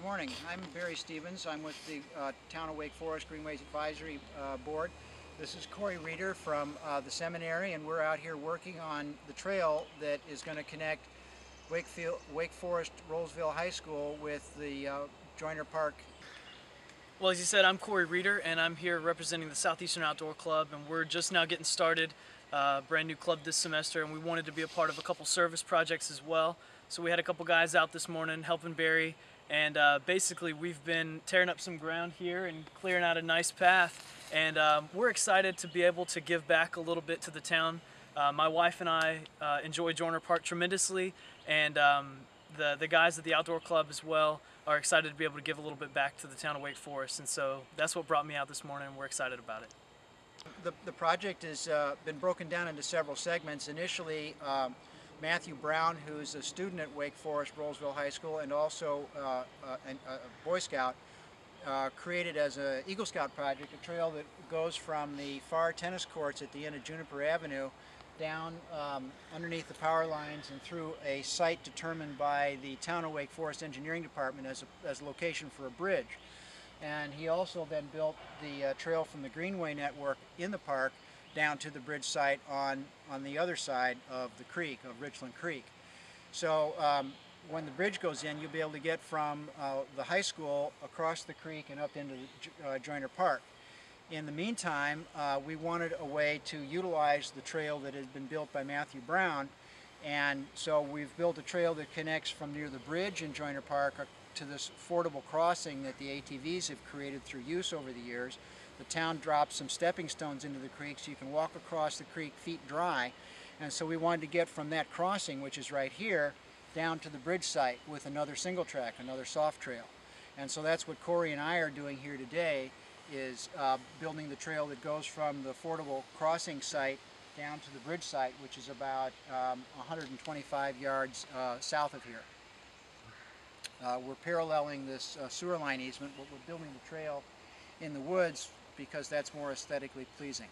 Good morning. I'm Barry Stevens. I'm with the Town of Wake Forest Greenways Advisory Board. This is Corey Reeder from the seminary, and we're out here working on the trail that is going to connect Wake Forest Rolesville High School with the Joyner Park. Well, as you said, I'm Corey Reeder, and I'm here representing the Southeastern Outdoor Club, and we're just now getting started, brand new club this semester, and we wanted to be a part of a couple service projects as well. So we had a couple guys out this morning helping Barry, and basically we've been tearing up some ground here and clearing out a nice path, and we're excited to be able to give back a little bit to the town. My wife and I enjoy Joyner Park tremendously, and the guys at the outdoor club as well are excited to be able to give a little bit back to the town of Wake Forest, and so that's what brought me out this morning, and we're excited about it. The project has been broken down into several segments. Initially, Matthew Brown, who's a student at Wake Forest Rolesville High School and also a Boy Scout, created as an Eagle Scout project a trail that goes from the far tennis courts at the end of Juniper Avenue down underneath the power lines and through a site determined by the Town of Wake Forest Engineering Department as a location for a bridge. And he also then built the trail from the Greenway Network in the park down to the bridge site on the other side of the creek, of Ridgeland Creek. So when the bridge goes in, you'll be able to get from the high school across the creek and up into the, Joyner Park. In the meantime, we wanted a way to utilize the trail that had been built by Matthew Brown, and so we've built a trail that connects from near the bridge in Joyner Park to this fordable crossing that the ATVs have created through use over the years. The town dropped some stepping stones into the creek so you can walk across the creek feet dry, and so we wanted to get from that crossing, which is right here, down to the bridge site with another single track, another soft trail. And so that's what Corey and I are doing here today, is building the trail that goes from the fordable crossing site down to the bridge site, which is about 125 yards south of here. We're paralleling this sewer line easement, but we're building the trail in the woods because that's more aesthetically pleasing.